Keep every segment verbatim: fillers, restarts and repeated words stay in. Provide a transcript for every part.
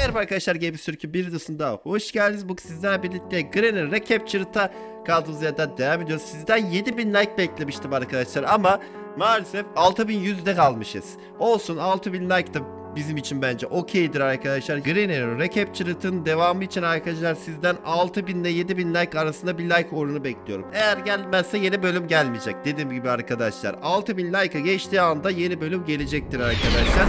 Merhaba arkadaşlar, GamersTürk'ün bir videosuna daha hoş geldiniz. Bugün sizlerle birlikte Granny Recaptured'a kaldığımız yerden devam ediyoruz. Sizden yedi bin like beklemiştim arkadaşlar ama maalesef altı bin yüzde kalmışız. Olsun, altı bin like de bizim için bence okeydir arkadaşlar. Granny Recaptured'ın devamı için arkadaşlar sizden altı bin ile yedi bin like arasında bir like oranı bekliyorum. Eğer gelmezse yeni bölüm gelmeyecek. Dediğim gibi arkadaşlar altı bin like'a geçtiği anda yeni bölüm gelecektir arkadaşlar.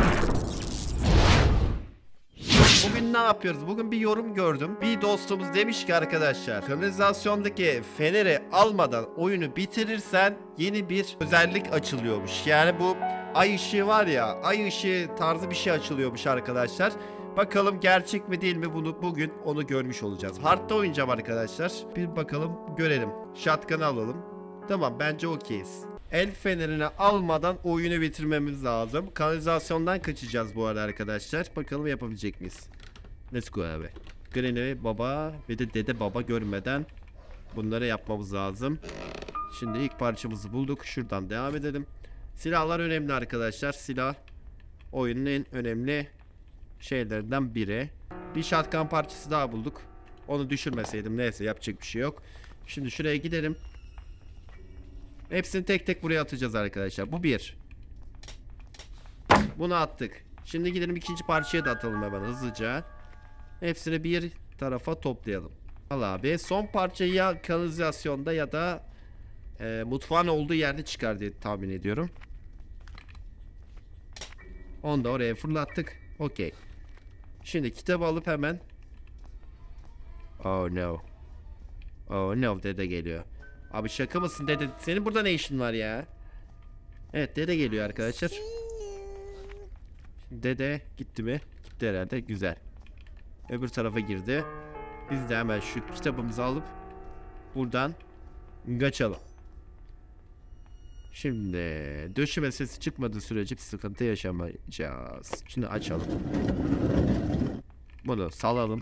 Bugün ne yapıyoruz? Bugün bir yorum gördüm. Bir dostumuz demiş ki arkadaşlar, kanalizasyondaki feneri almadan oyunu bitirirsen yeni bir özellik açılıyormuş. Yani bu ay ışığı var ya, ay ışığı tarzı bir şey açılıyormuş arkadaşlar. Bakalım gerçek mi değil mi, bunu bugün onu görmüş olacağız. Hard'da oynayacağım arkadaşlar. Bir bakalım, görelim. Shotgun'ı alalım. Tamam, bence okeyiz. El fenerini almadan oyunu bitirmemiz lazım. Kanalizasyondan kaçacağız bu arada arkadaşlar. Bakalım yapabilecek miyiz? Let's go abi. Granny baba ve de dede baba görmeden bunları yapmamız lazım. Şimdi ilk parçamızı bulduk. Şuradan devam edelim. Silahlar önemli arkadaşlar. Silah oyunun en önemli şeylerinden biri. Bir shotgun parçası daha bulduk. Onu düşürmeseydim neyse, yapacak bir şey yok. Şimdi şuraya gidelim. Hepsini tek tek buraya atacağız arkadaşlar. Bu bir. Bunu attık. Şimdi gidelim ikinci parçaya da atalım hemen hızlıca. Hepsini bir tarafa toplayalım. Al abi. Son parçayı ya kanalizasyonda ya da e, mutfağın olduğu yerde çıkar diye tahmin ediyorum. Onu da oraya fırlattık. Okey. Şimdi kitabı alıp hemen. Oh no. Oh no, dede geliyor. Abi şaka mısın dede? Senin burada ne işin var ya? Evet, dede geliyor arkadaşlar. Şimdi dede gitti mi? Gitti herhalde. Güzel. Öbür tarafa girdi. Biz de hemen şu kitabımızı alıp buradan kaçalım. Şimdi döşeme sesi çıkmadığı sürece bir sıkıntı yaşamayacağız. Şimdi açalım. Bunu salalım.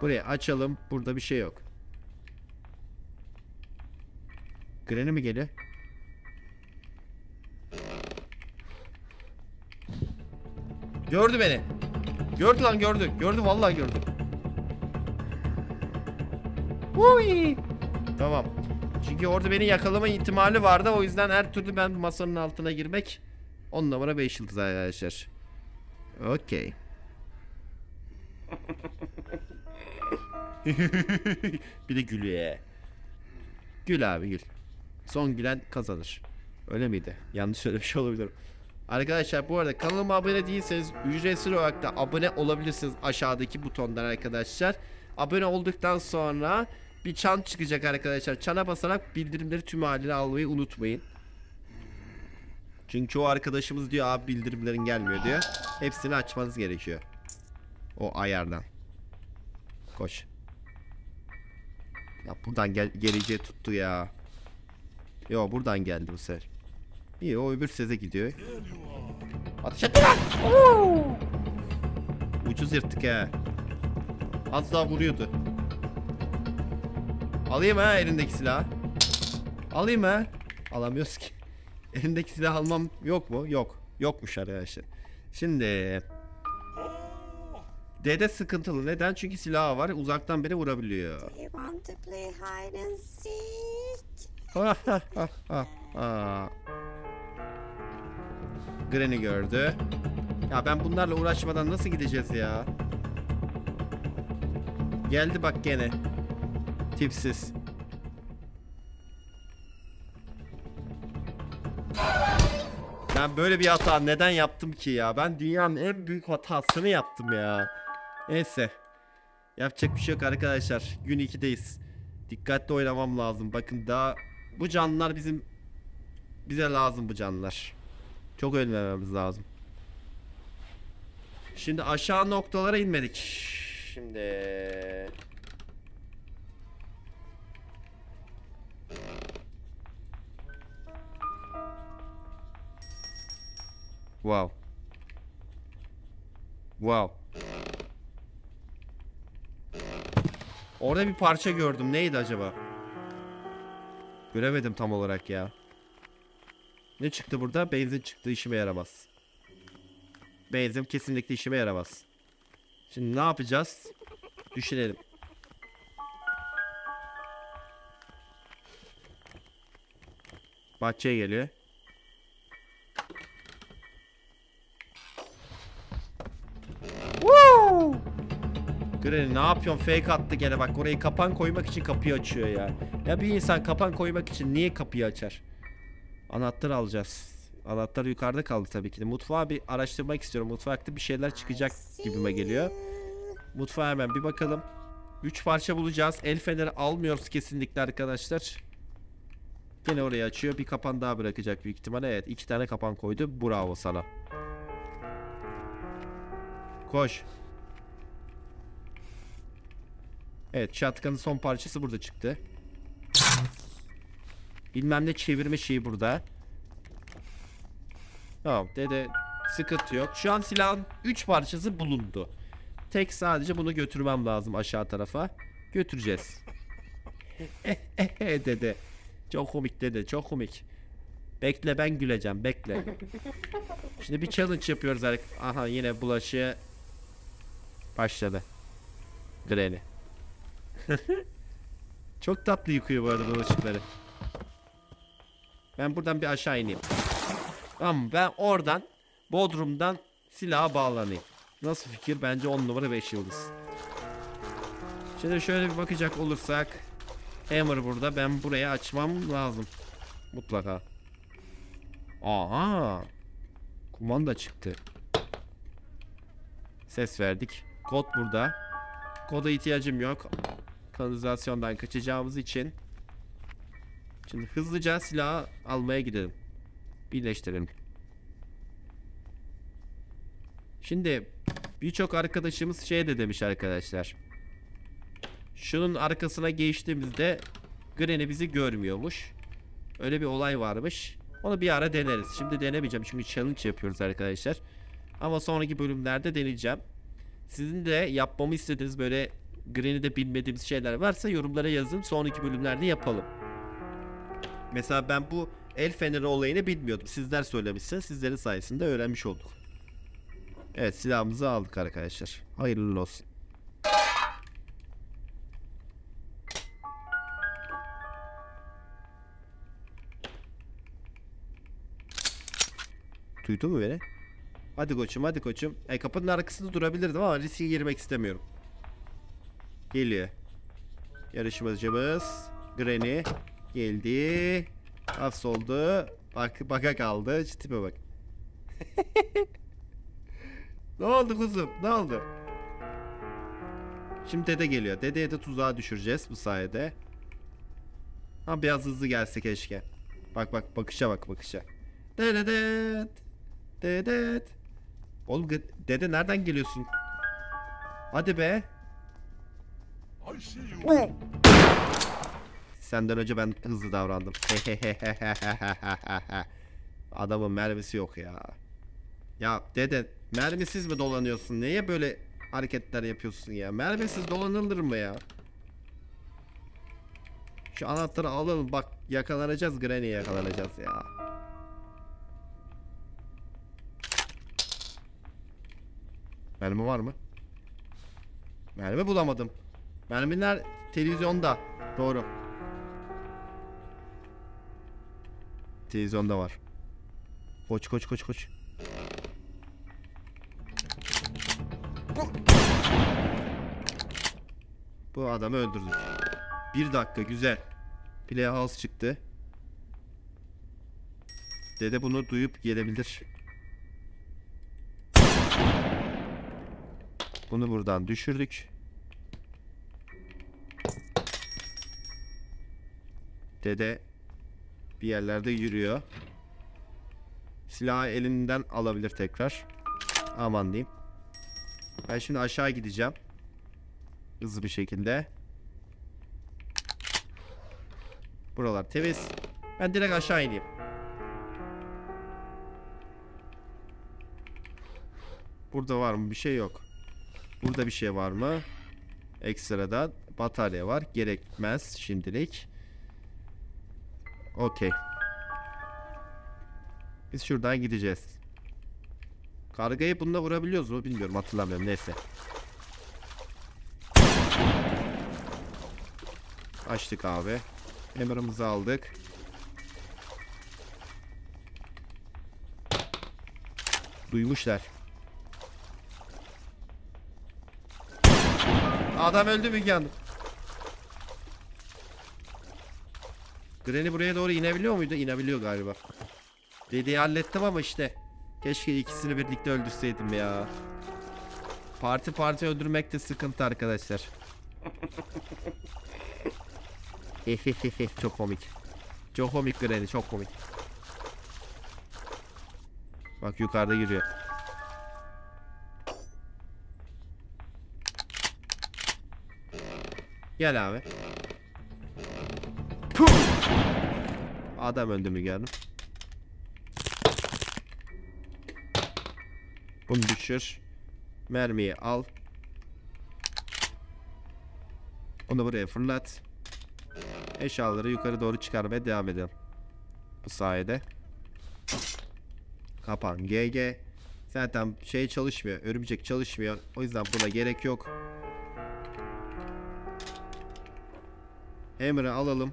Burayı açalım. Burada bir şey yok. Granny mi geliyor? Gördü beni. Gördü lan, gördü. Gördü vallahi, gördü. Uy. Tamam. Çünkü orada beni yakalama ihtimali vardı. O yüzden her türlü ben masanın altına girmek on numara beş yıldız arkadaşlar. Okey. Bir de gülüyor. Gül abi, gül. Son gülen kazanır. Öyle miydi? Yanlış söylemiş olabilir. Arkadaşlar bu arada kanalıma abone değilseniz ücretsiz olarak da abone olabilirsiniz aşağıdaki butondan arkadaşlar. Abone olduktan sonra bir çan çıkacak arkadaşlar. Çana basarak bildirimleri tüm haline almayı unutmayın. Çünkü çoğu arkadaşımız diyor abi bildirimlerin gelmiyor diyor. Hepsini açmanız gerekiyor. O ayardan. Koş. Ya buradan gel geleceği tuttu ya. Yo, buradan geldi bu sefer. İyi, o öbür seze gidiyor. Ateş et lan! Ucuz yırttık he. Az daha vuruyordu. Alayım ha elindeki silahı. Alayım ha. Alamıyoruz ki. Elindeki silah almam yok mu? Yok. Yokmuş arkadaşlar. Şimdi dede sıkıntılı. Neden? Çünkü silahı var. Uzaktan beni vurabiliyor. Granny gördü. Ya ben bunlarla uğraşmadan nasıl gideceğiz ya? Geldi bak gene. Tipsiz. Ben böyle bir hata neden yaptım ki ya? Ben dünyanın en büyük hatasını yaptım ya. Neyse. Yapacak bir şey yok arkadaşlar. Gün ikideyiz. Dikkatli oynamam lazım. Bakın daha bu canlılar bizim, bize lazım bu canlılar. Çok ölmememiz lazım. Şimdi aşağı noktalara inmedik. Şimdi wow. Wow. Orada bir parça gördüm. Neydi acaba? Göremedim tam olarak ya. Ne çıktı burada? Benzin çıktı, işime yaramaz. Benzin kesinlikle işime yaramaz. Şimdi ne yapacağız? Düşürelim. Bahçeye geliyor. Woo! Granny ne yapıyorsun? Fake attı gene bak. Orayı kapan koymak için kapıyı açıyor ya. Ya bir insan kapan koymak için niye kapıyı açar? Anahtar alacağız. Anahtar yukarıda kaldı tabii ki de. Mutfağı bir araştırmak istiyorum. Mutfakta bir şeyler çıkacak gibime geliyor. Mutfağa hemen bir bakalım. Üç parça bulacağız. El feneri almıyoruz kesinlikle arkadaşlar. Yine oraya açıyor. Bir kapan daha bırakacak büyük ihtimalle. Evet, iki tane kapan koydu. Bravo sana. Koş. Evet, şatkanın son parçası burada çıktı. Bilmem ne çevirme şeyi burada. Tamam dede, sıkıntı yok. Şu an silahın üç parçası bulundu. Tek sadece bunu götürmem lazım aşağı tarafa. Götüreceğiz. Dede. Çok komik dede, çok komik. Bekle, ben güleceğim, bekle. Şimdi bir challenge yapıyoruz artık. Aha, yine bulaşı başladı. Granny. Çok tatlı yıkıyor bu arada bulaşıkları. Ben buradan bir aşağı ineyim. Tamam, ben oradan bodrumdan silaha bağlanayım. Nasıl fikir? Bence on numara beş yıldız. Şimdi şöyle bir bakacak olursak Hammer burada. Ben buraya açmam lazım mutlaka. Aha, kumanda çıktı. Ses verdik. Kod burada. Koda ihtiyacım yok. Kanalizasyondan kaçacağımız için. Şimdi hızlıca silahı almaya gidelim. Birleştirelim. Şimdi birçok arkadaşımız şey de demiş arkadaşlar. Şunun arkasına geçtiğimizde Granny bizi görmüyormuş. Öyle bir olay varmış. Onu bir ara deneriz. Şimdi denemeyeceğim çünkü challenge yapıyoruz arkadaşlar. Ama sonraki bölümlerde deneyeceğim. Sizin de yapmamı istediğiniz böyle Granny'de bilmediğimiz şeyler varsa yorumlara yazın. Sonraki bölümlerde yapalım. Mesela ben bu el feneri olayını bilmiyordum. Sizler söylemişsiniz. Sizlerin sayesinde öğrenmiş olduk. Evet, silahımızı aldık arkadaşlar. Hayırlı olsun. Duydu mu beni? Hadi koçum, hadi koçum. E, kapının arkasında durabilirdim ama riske girmek istemiyorum. Geliyor. Yarışmacımız Granny geldi. Hafs oldu. Bak, baka kaldı. Tipe bak. Ne oldu kuzum? Ne oldu? Şimdi dede geliyor. Dedeye de tuzağa düşüreceğiz bu sayede. Ha, biraz hızlı gelse keşke. Bak bak, bakışa bak, bakışa. Dedet. Dedet. Oğlum dede, nereden geliyorsun? Hadi be. Senden önce ben hızlı davrandım. Adamın mermisi yok ya. Ya dede, mermisiz mi dolanıyorsun? Neye böyle hareketler yapıyorsun ya? Mermisiz dolanılır mı ya? Şu anahtarı alalım. Bak, yakalanacağız. Granny'ye yakalanacağız ya. Mermi var mı? Mermi bulamadım. Mermiler televizyonda. Doğru. Televizyonda var. Koç koç koç koç. Bu adamı öldürdük. Bir dakika, güzel. Playhouse çıktı. Dede bunu duyup gelebilir. Bunu buradan düşürdük. Dede bir yerlerde yürüyor. Silahı elinden alabilir tekrar. Aman diyeyim. Ben şimdi aşağı gideceğim. Hızlı bir şekilde. Buralar temiz. Ben direkt aşağı ineyim. Burada var mı? Bir şey yok. Burada bir şey var mı? Ekstradan batarya var. Gerekmez şimdilik. Okey. Biz şuradan gideceğiz. Kargayı bununla vurabiliyoruz mu bilmiyorum, hatırlamıyorum, neyse. Açtık abi. Hammer'ımızı aldık. Duymuşlar. Adam öldü mü yandım? Granny buraya doğru inebiliyor muydu? İnebiliyor galiba. Dedeyi hallettim ama işte. Keşke ikisini birlikte öldürseydim ya. Parti parti öldürmek de sıkıntı arkadaşlar. Çok komik. Çok komik Granny, çok komik. Bak yukarıda yürüyor. Gel abi. Puh! Adam öldü mü geldim? Bunu düşür. Mermiyi al. Onu buraya fırlat. Eşyaları yukarı doğru çıkarmaya devam edelim. Bu sayede. Kapan G G. Zaten şey çalışmıyor. Örümcek çalışmıyor. O yüzden buna gerek yok. Hammer'ı alalım.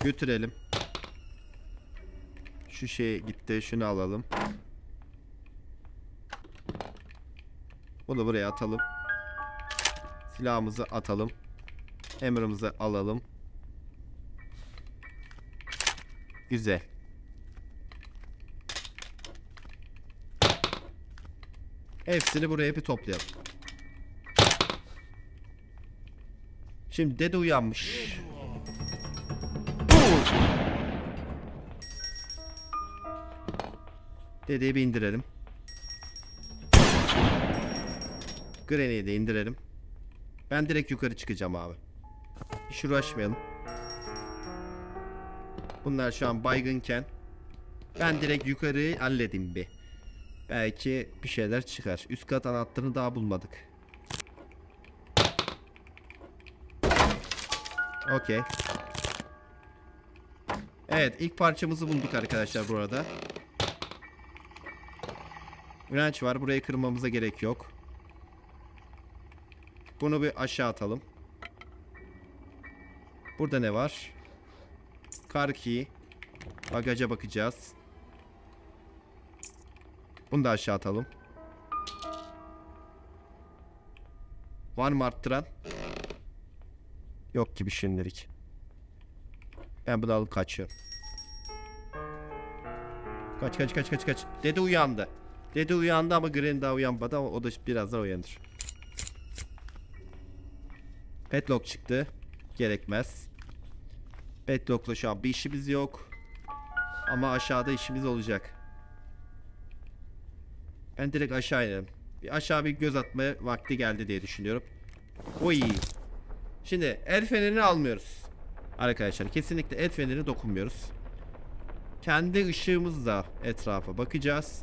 Götürelim. Şu şeye gitti. Şunu alalım. Bunu buraya atalım. Silahımızı atalım. Hammer'ımızı alalım. Güzel. Hepsini buraya bir toplayalım. Şimdi dede uyanmış. Dedeyi bir indirelim. Granny'yi de indirelim. Ben direkt yukarı çıkacağım abi. Hiç uğraşmayalım. Bunlar şu an baygınken ben direkt yukarıyı halledeyim bir. Belki bir şeyler çıkar. Üst kat anahtarını daha bulmadık. Okey. Evet, ilk parçamızı bulduk arkadaşlar burada. Branch var. Burayı kırmamıza gerek yok. Bunu bir aşağı atalım. Burada ne var? Karki. Bagaja bakacağız. Bunu da aşağı atalım. Var mı arttıran? Yok gibi şimdilik. Ben bunu alıp kaçıyorum. Kaç kaç kaç kaç kaç. Dede uyandı. Dede uyandı ama Granny daha uyanmadı ama o da birazdan uyanır. Padlock çıktı. Gerekmez. Padlock'la şu an bir işimiz yok. Ama aşağıda işimiz olacak. Ben direkt aşağı inelim. Bir aşağı bir göz atmaya vakti geldi diye düşünüyorum. Oy. Şimdi el fenerini almıyoruz. Arkadaşlar kesinlikle el fenerini dokunmuyoruz. Kendi ışığımızla etrafa bakacağız.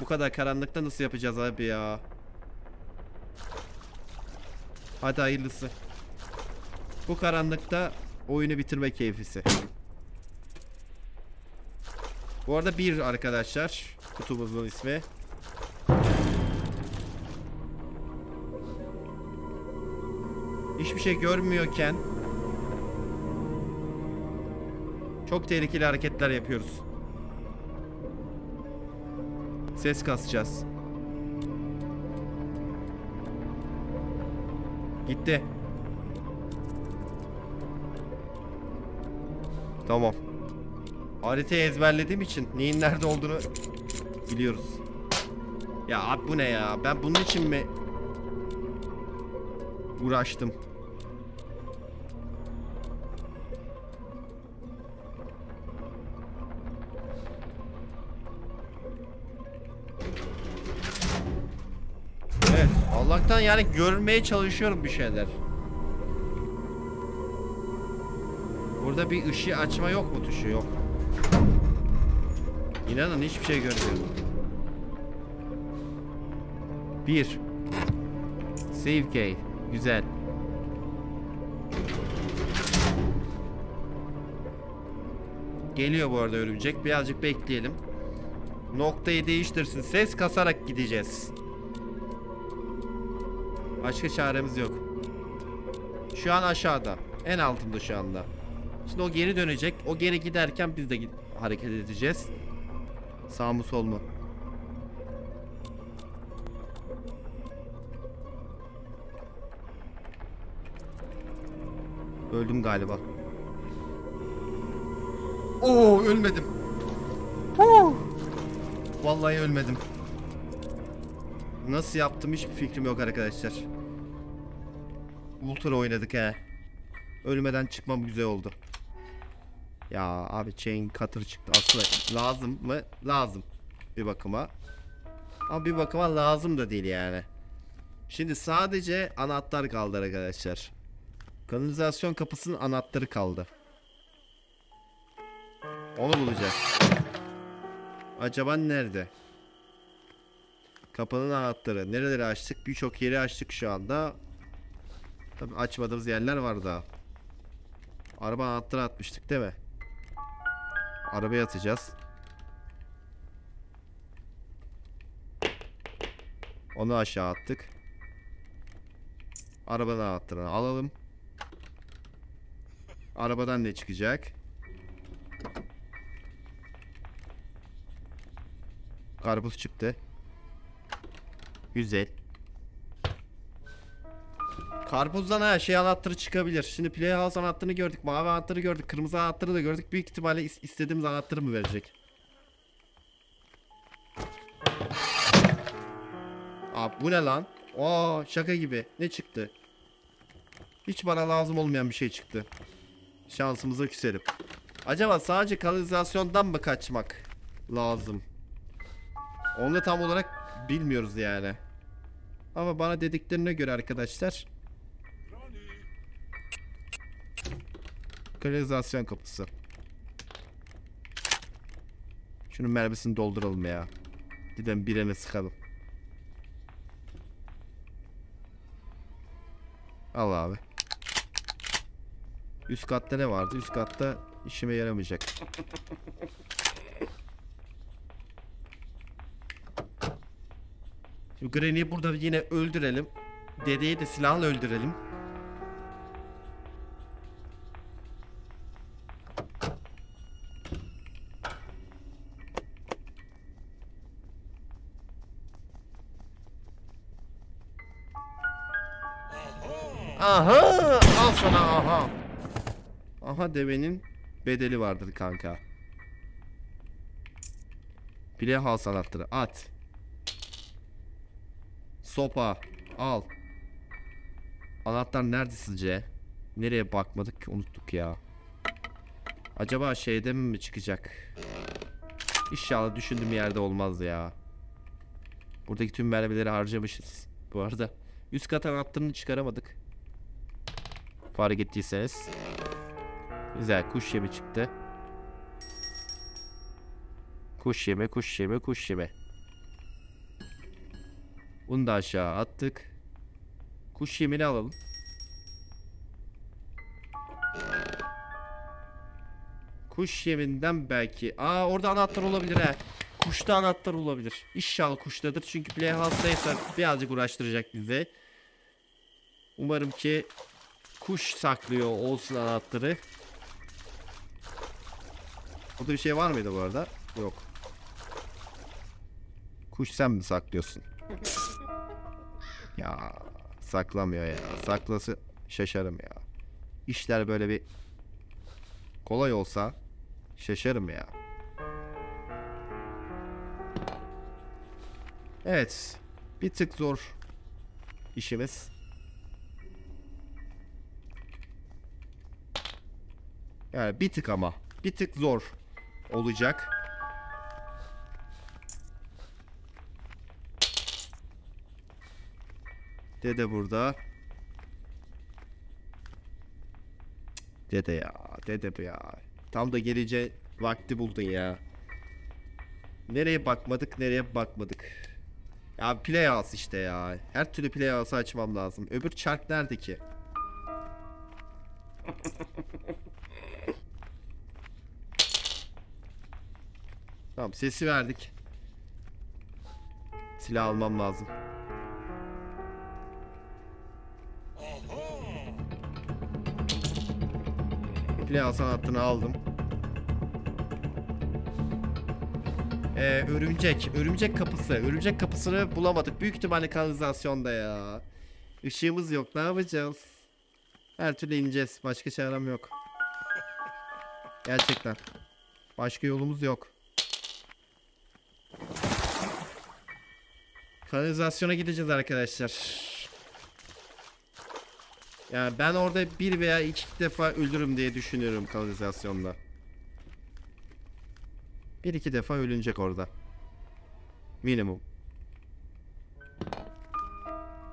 Bu kadar karanlıkta nasıl yapacağız abi ya? Hadi hayırlısı. Bu karanlıkta oyunu bitirme keyfisi. Bu arada bir arkadaşlar kutumuzun ismi. Hiçbir şey görmüyorken çok tehlikeli hareketler yapıyoruz. Ses kasacağız. Gitti. Tamam. Haritayı ezberlediğim için neyin nerede olduğunu biliyoruz. Ya abi bu ne ya? Ben bunun için mi uğraştım? Evet. Allah'tan yani görmeye çalışıyorum bir şeyler. Burada bir ışığı açma yok mu tuşu? Yok. İnanın hiçbir şey görmüyorum. Bir. Save key. Güzel. Geliyor bu arada örümcek. Birazcık bekleyelim. Noktayı değiştirsin. Ses kasarak gideceğiz. Başka çaremiz yok. Şu an aşağıda. En altında şu anda. Şimdi o geri dönecek. O geri giderken biz de git hareket edeceğiz. Sağ mı sol mu? Öldüm galiba. Oo, ölmedim. Huh. Vallahi ölmedim. Nasıl yaptım hiçbir fikrim yok arkadaşlar. Ultra oynadık he. Ölmeden çıkmam güzel oldu. Ya abi chain cutter çıktı. Aslında lazım mı? Lazım. Bir bakıma. Ama bir bakıma lazım da değil yani. Şimdi sadece anahtar kaldı arkadaşlar. Kanalizasyon kapısının anahtarı kaldı. Onu bulacağız. Acaba nerede? Kapının anahtarı. Nereleri açtık? Birçok yeri açtık şu anda. Tabii açmadığımız yerler var daha. Araba anahtarı atmıştık değil mi? Arabaya atacağız. Onu aşağı attık. Arabanın anahtarını alalım. Arabadan ne çıkacak? Karpuz çıktı. Güzel. Karpuzdan her şey anahtarı çıkabilir. Şimdi Playhouse anahtarını gördük. Mavi anahtarı gördük. Kırmızı anahtarı da gördük. Büyük ihtimalle is istediğimiz anahtarı mı verecek? Abi bu ne lan? Aa, şaka gibi. Ne çıktı? Hiç bana lazım olmayan bir şey çıktı. Şansımıza küserim. Acaba sadece kanalizasyondan mı kaçmak lazım? Onu da tam olarak bilmiyoruz yani. Ama bana dediklerine göre arkadaşlar. Kanalizasyon kapısı. Şunun mermisini dolduralım ya. Giden birine sıkalım. Al abi. Üst katta ne vardı? Üst katta işime yaramayacak. Granny'yi burada yine öldürelim. Dedeyi de silahla öldürelim. Aha! Al sana aha! Aha devenin bedeli vardır kanka. Playhouse anahtarı at. Sopa al. Anahtar nerede sizce? Nereye bakmadık ki, unuttuk ya. Acaba şeyde mi çıkacak? İnşallah düşündüğüm yerde olmaz ya. Buradaki tüm mermileri harcamışız. Bu arada üst kat anahtarını çıkaramadık. Fark ettiyseniz. Güzel, kuş yemi çıktı. Kuş yemi, kuş yemi, kuş yemi. Bunu da aşağı attık. Kuş yemini alalım. Kuş yeminden belki. Aa, orada anahtar olabilir he. Kuşta anahtar olabilir. İnşallah kuştadır. Çünkü Playhouse'daysa birazcık uğraştıracak bizi. Umarım ki kuş saklıyor olsun anahtarı. Orada bir şey var mıydı bu arada? Yok. Kuş sen mi saklıyorsun? Ya saklamıyor ya. Saklası şaşarım ya. İşler böyle bir kolay olsa şaşarım ya. Evet. Bir tık zor işimiz. Yani bir tık ama. Bir tık zor olacak. Dede burada. Dede ya, dede bu ya. Tam da gelince vakti buldun ya. Nereye bakmadık, nereye bakmadık. Ya Playhouse işte ya. Her türlü Playhouse'ı açmam lazım. Öbür çark nerede ki? Tamam, sesi verdik. Silah almam lazım. komple Hasan hattını aldım. Ee, örümcek. Örümcek kapısı. Örümcek kapısını bulamadık. Büyük ihtimalle kanalizasyonda ya. Işığımız yok. Ne yapacağız? Her türlü ineceğiz. Başka çarem yok. Gerçekten. Başka yolumuz yok. Kanalizasyona gideceğiz arkadaşlar. Yani ben orada bir veya iki defa ölürüm diye düşünüyorum kanalizasyonda. Bir iki defa ölünecek orada. Minimum.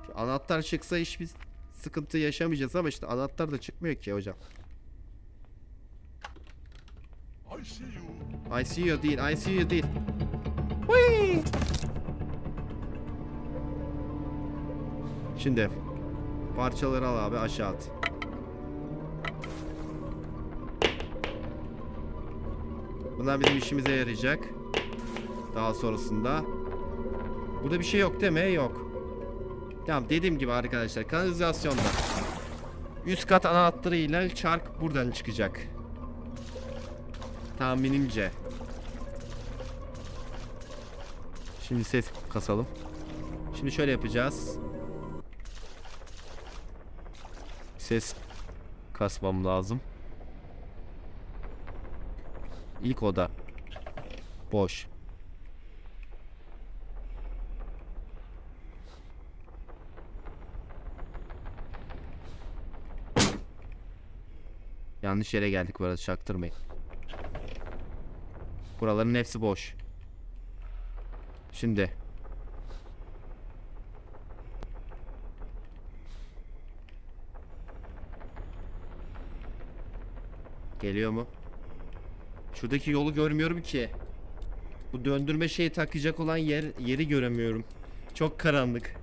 Şu anahtar çıksa hiçbir sıkıntı yaşamayacağız ama işte anahtar da çıkmıyor ki hocam. I see you. I see you değil. I see you değil. Whee! Şimdi parçaları al abi, aşağı at. Bunlar bizim işimize yarayacak. Daha sonrasında. Burada bir şey yok değil mi? Yok. Tamam, dediğim gibi arkadaşlar, kanalizasyonda üst kat anahtarıyla çark buradan çıkacak. Tahminimce. Şimdi ses kasalım. Şimdi şöyle yapacağız. Ses kasmam lazım. İlk oda boş. Yanlış yere geldik bu arada, çaktırmayın. Buraların hepsi boş. Şimdi geliyor mu? Şuradaki yolu görmüyorum ki. Bu döndürme şeyi takacak olan yer yeri göremiyorum. Çok karanlık.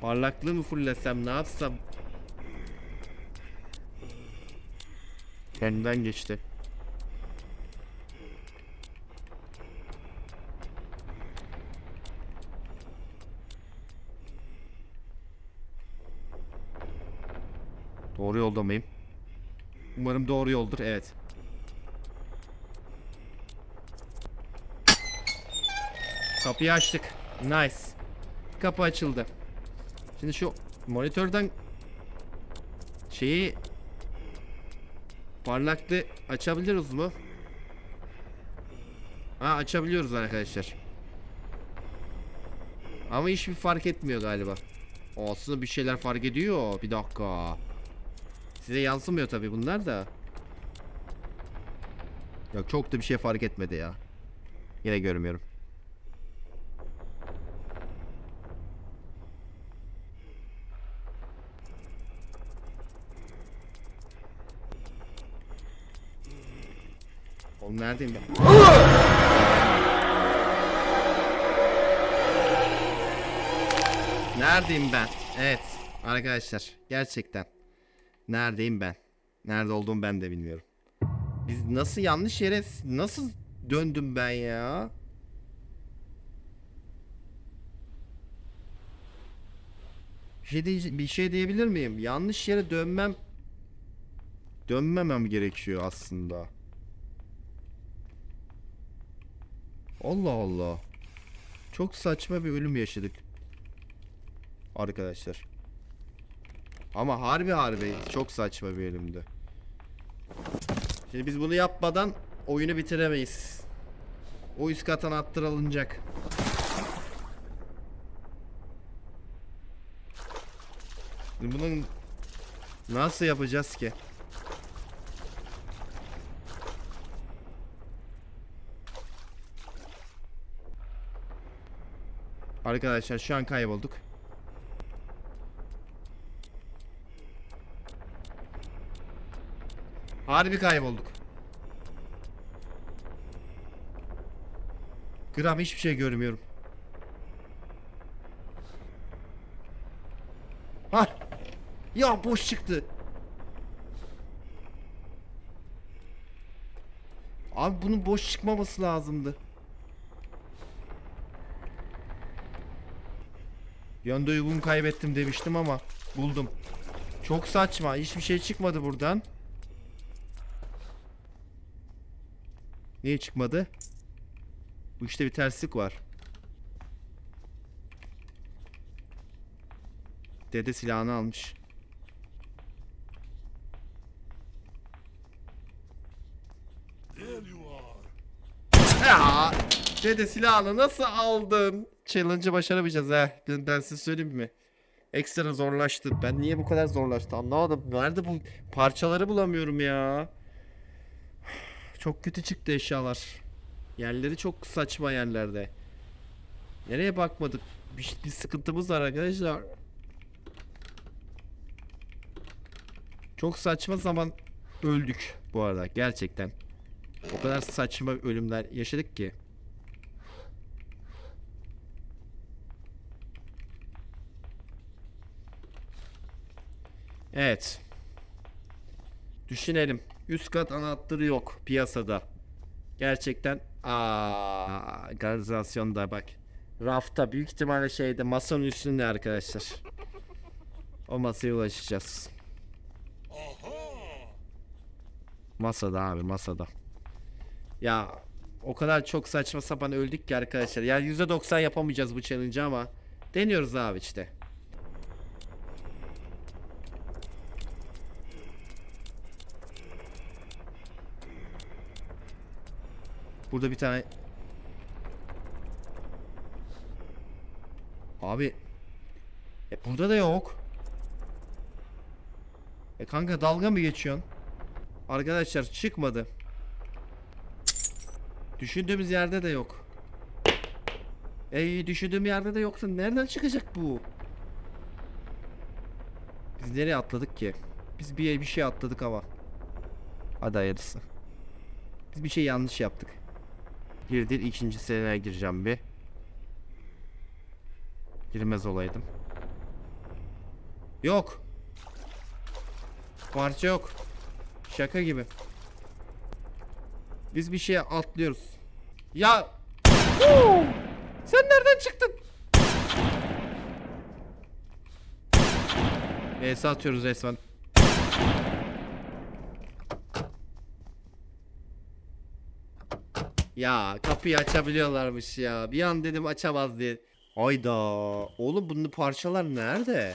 Parlaklığı mı fullesem, ne yapsam? Kendinden geçti. Doğru yolda mıyım? Umarım doğru yoldur. Evet. Kapıyı açtık. Nice. Kapı açıldı. Şimdi şu monitörden şeyi, parlaklığı açabiliriz mu? Ha, açabiliyoruz arkadaşlar. Ama hiçbir fark etmiyor galiba. Aslında bir şeyler fark ediyor. Bir dakika. Size yansımıyor tabii bunlar da. Yok, çok da bir şey fark etmedi ya. Yine görmüyorum. Oğlum neredeyim ben? Neredeyim ben? Evet arkadaşlar, gerçekten neredeyim ben? Nerede olduğumu ben de bilmiyorum. Biz nasıl yanlış yere nasıl döndüm ben ya? Bir şey, diye, bir şey diyebilir miyim? Yanlış yere dönmem dönmemem gerekiyor aslında. Allah Allah. Çok saçma bir ölüm yaşadık arkadaşlar. Ama harbi harbi çok saçma bir elimdi. Şimdi biz bunu yapmadan oyunu bitiremeyiz. O üst katan attır alınacak. Şimdi bunu nasıl yapacağız ki? Arkadaşlar şu an kaybolduk. Harbi kaybolduk. Gram hiçbir şey görmüyorum. Ha! Ya boş çıktı. Abi bunun boş çıkmaması lazımdı. Yönde uygun kaybettim demiştim ama buldum. Çok saçma. Hiçbir şey çıkmadı buradan. Niye çıkmadı? Bu işte bir terslik var. Dede silahını almış. Ya, dede silahını nasıl aldın? Challenge'ı başaramayacağız ha. Ben size söyleyeyim mi? Ekstra zorlaştı. Ben niye bu kadar zorlaştı anlamadım. Nerede bu parçaları bulamıyorum ya. Çok kötü çıktı eşyalar. Yerleri çok saçma yerlerde. Nereye bakmadık? Bir, bir sıkıntımız var arkadaşlar. Çok saçma zaman öldük bu arada gerçekten. O kadar saçma ölümler yaşadık ki. Evet. Düşünelim. Üst kat anahtarı yok piyasada. Gerçekten aa, organizasyonda bak. Rafta büyük ihtimalle şeyde masanın üstünde arkadaşlar. O masaya ulaşacağız. Masada abi masada. Ya o kadar çok saçma sapan öldük ki arkadaşlar. Ya yüzde doksan yapamayacağız bu challenge'ı ama deniyoruz abi işte. Burada bir tane. Abi. E burada da yok. E kanka dalga mı geçiyorsun? Arkadaşlar çıkmadı. Düşündüğümüz yerde de yok. Ey düşündüğüm yerde de yoksa nereden çıkacak bu? Biz nereye atladık ki? Biz bir bir şey atladık ama. Hadi hayırlısı. Biz bir şey yanlış yaptık. Bir değil ikinci seneye gireceğim bir. Girmez olaydım. Yok. Parça yok. Şaka gibi. Biz bir şeye atlıyoruz. Ya. Oo! Sen nereden çıktın? Neyse atıyoruz resmen. Ya kapıyı açabiliyorlarmış ya. Bir an dedim açamaz diye. Hayda. Oğlum bunun parçalar nerede?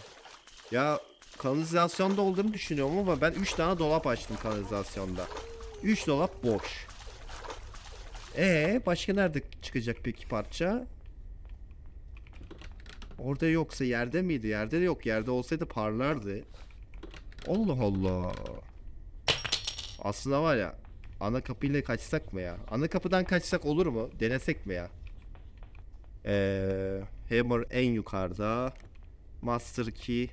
Ya kanalizasyonda olduğunu düşünüyorum ama ben üç tane dolap açtım kanalizasyonda. üç dolap boş. Ee başka nerede çıkacak peki parça? Orada yoksa yerde miydi? Yerde de yok. Yerde olsaydı parlardı. Allah Allah. Aslında var ya. Ana kapıyla kaçsak mı ya? Ana kapıdan kaçsak olur mu? Denesek mi ya? Ee, Hammer en yukarıda. Master Key.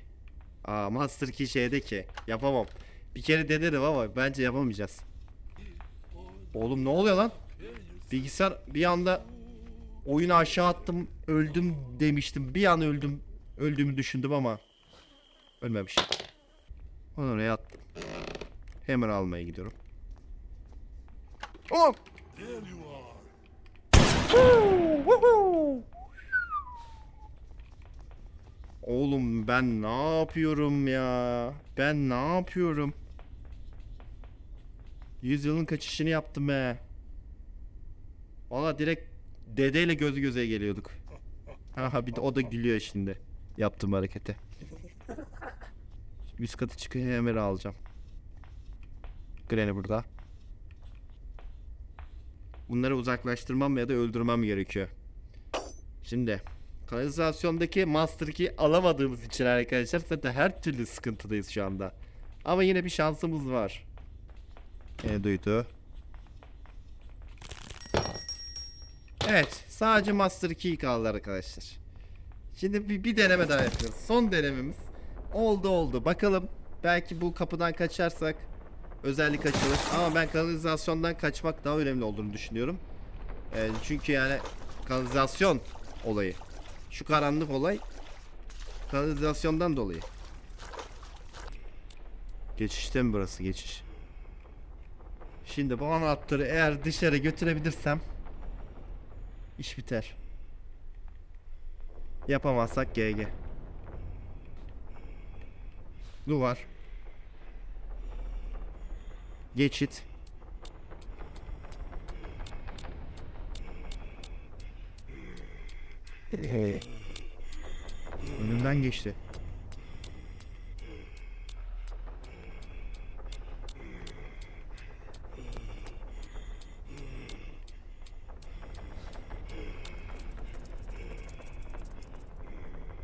Aa, Master Key şeyde ki. Yapamam. Bir kere denerim ama bence yapamayacağız. Oğlum ne oluyor lan? Bilgisayar bir anda oyunu aşağı attım. Öldüm demiştim. Bir an öldüm. Öldüğümü düşündüm ama ölmemişim. Onu oraya attım. Hammer almaya gidiyorum. Oh. Oğlum ben ne yapıyorum ya? Ben ne yapıyorum? Yüzyılın kaçışını yaptım be. Valla direkt dedeyle gözü göze geliyorduk. Haha bir de o da gülüyor şimdi. Yaptığım harekete. Üst katı çıkıyor hemen alacağım. Granny burada. Bunları uzaklaştırmam ya da öldürmem gerekiyor. Şimdi kanalizasyondaki Master Key'i alamadığımız için arkadaşlar zaten her türlü sıkıntıdayız şu anda. Ama yine bir şansımız var. E duydu. Evet sadece Master Key kaldı arkadaşlar. Şimdi bir, bir deneme daha yapıyoruz. Son denememiz. Oldu oldu bakalım. Belki bu kapıdan kaçarsak özellik açılır ama ben kanalizasyondan kaçmak daha önemli olduğunu düşünüyorum. E, çünkü yani kanalizasyon olayı. Şu karanlık olay kanalizasyondan dolayı. Geçişte mi burası geçiş? Şimdi bu anahtarı eğer dışarı götürebilirsem iş biter. Yapamazsak G G. Duvar. Geçit. Hey. Önümden geçti.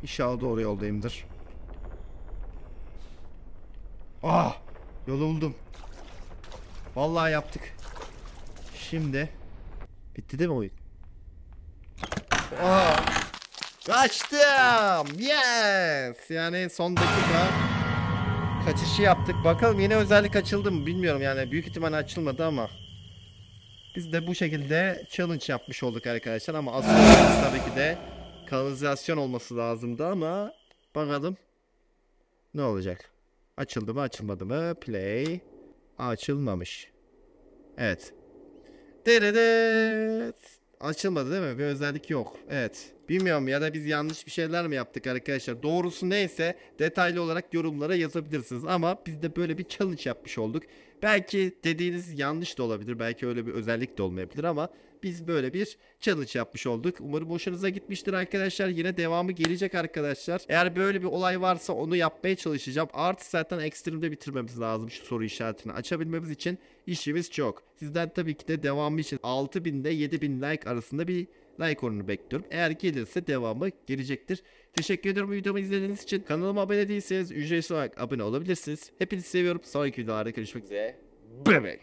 İnşallah doğru yoldayımdır. Ah! Yolu buldum. Vallahi yaptık. Şimdi bitti değil mi oyun? Aa! Kaçtım. Yes. Yani son dakika kaçışı yaptık. Bakalım yeni özellik açıldı mı bilmiyorum yani. Büyük ihtimalle açılmadı ama biz de bu şekilde challenge yapmış olduk arkadaşlar ama asıl tabii ki de kanalizasyon olması lazımdı ama bakalım ne olacak. Açıldı mı açılmadı mı? Play. Açılmamış. Evet. Deredet. Açılmadı değil mi? Bir özellik yok. Evet. Bilmiyorum ya da biz yanlış bir şeyler mi yaptık arkadaşlar? Doğrusu neyse detaylı olarak yorumlara yazabilirsiniz. Ama biz de böyle bir challenge yapmış olduk. Belki dediğiniz yanlış da olabilir. Belki öyle bir özellik de olmayabilir ama biz böyle bir challenge yapmış olduk. Umarım hoşunuza gitmiştir arkadaşlar. Yine devamı gelecek arkadaşlar. Eğer böyle bir olay varsa onu yapmaya çalışacağım. Artı zaten ekstremde bitirmemiz lazım şu soru işaretini açabilmemiz için. İşimiz çok. Sizden tabii ki de devamı için altı bin ile yedi bin like arasında bir like oranını bekliyorum. Eğer gelirse devamı gelecektir. Teşekkür ederim videomu izlediğiniz için. Kanalıma abone değilseniz ücretsiz olarak abone olabilirsiniz. Hepinizi seviyorum. Sonraki videolarda görüşmek üzere. Bye bye.